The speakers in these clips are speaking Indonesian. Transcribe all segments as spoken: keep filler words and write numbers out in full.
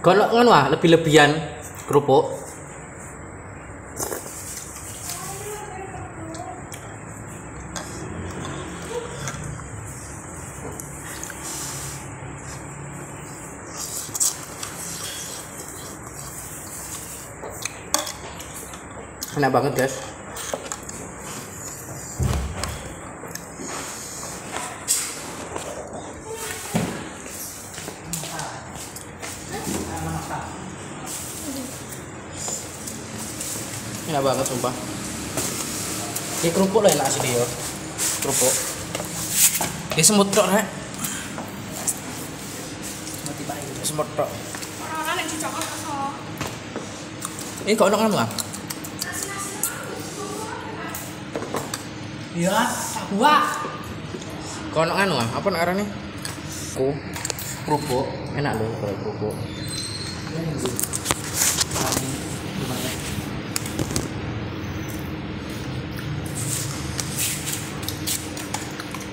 Kalau ngono ah lebih-lebihan kerupuk. Enak banget, guys. Enak banget, sumpah. Ini kerupuk lah enak sih dia. Kerupuk. Ini semut tok, Rek. Semut tok. Ini kok enak kan, Bang? Ya, wah. Kono anu ah, apa nek arane? Ku kerupuk, enak lho kalau kerupuk.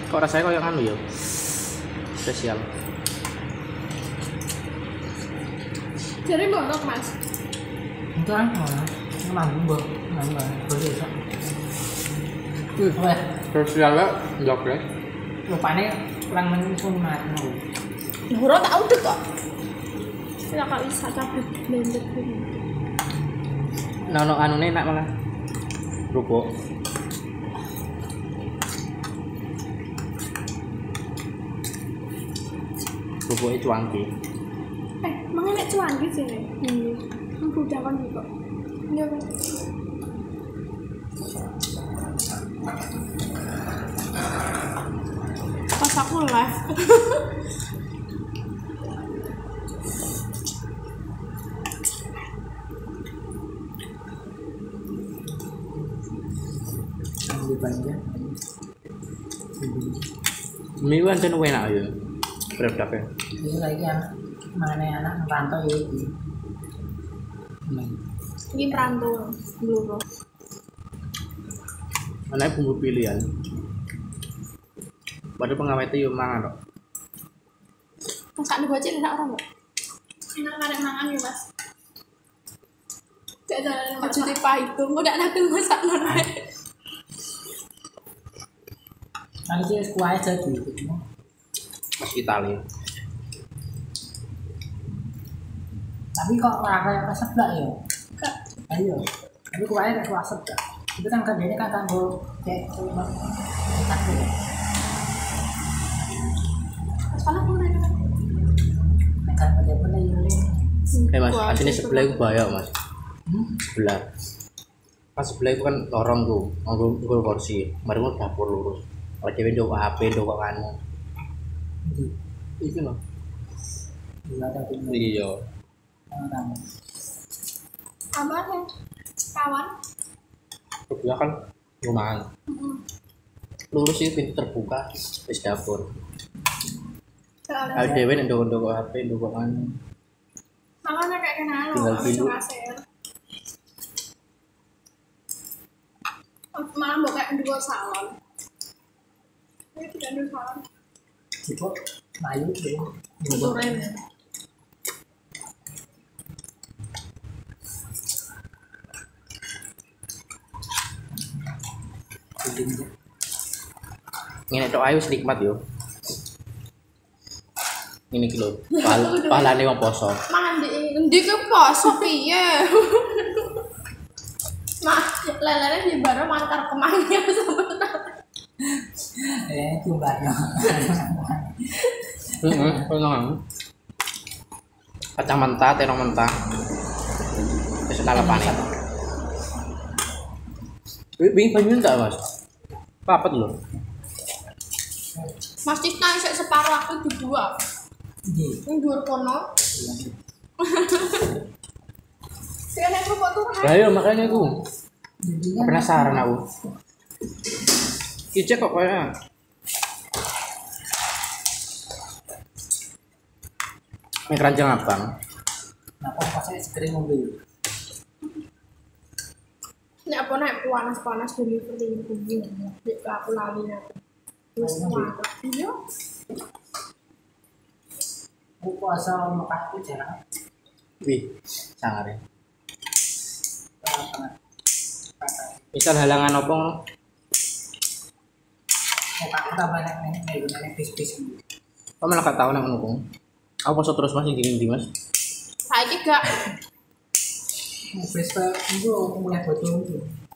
Kok rasanya koyo anu ya? Spesial. Jadi mondok, Mas. Entar mana? Nang mbok, nang boleh sak. Wih, sosialnya joklet lupanya kurang menyusun maru ngurut tak udah kok kita gak bisa cabut blended nono anunya enak malah kerupuk kerupuknya cuangki eh, emang enak cuangki sih nih ini, kan udah kan juga ini apa? Pas aku live mie wancen enak ya produknya ini lagi anak mana anak merantau ya ini perantau dulu karena bumbu pilihan baru pengawet itu mangan dok masak dibuat enak orang gak? Enak karek mangan ya mas gak jalan maju di pahitung udah nakil masak norek nanti sih kuahnya jadi mas Itali tapi kok kuahnya masak gak ya? Gak ayo tapi kuahnya gak masak gak? Itu kan kerjanya kan tanggul kayak cuma takut sekolah kurang kan kan pada pada yuri eh mas aslinya sebelah itu bahaya mas sebelah pas sebelah itu kan lorong tuh ngurung ngurung kursi baru dapur lurus lagi window H P doa kamu itu loh iya apa sih kawan sebelah kan rumahan lurus itu pintu terbuka bis dapur L D W yang doko-doko H P doko anu makanya kayak kenal tinggal pindu malah mbak kayak doko salon ini tidak doko salon doko bayu doko ini tok ayu senikmat yo. Ini kilo. Pahalane wong poso. Mangan ndi ku poso piye? Nah, lelene nyembaro mantar kemangi sebentar. Eh, nyembaro. Heeh, ono. Kacang mentah, terong mentah. Wis lalepane. Wih, banyu enggak, Mas? Papet lho. Mas Cisna isek separuh aku di dua. Nggih. Ning dhuwur kono. Sene kerupuk tuh. Lah iya makane aku. Penasaran aku. Kicek kok kaya. Ini keranjang abang. Napa pasane segere ngombe. Nek apa nek panas-panas dulu perlu nek aku lali aku. Wis kuat. Iya. Aku puasa makan aku jarang. Wih, sangar ya. Misal halangan opo? Kamu malah gak tau nang ngono. Aku poso terus Mas sing dingin Mas. Saiki gak. Wis mulai bocor.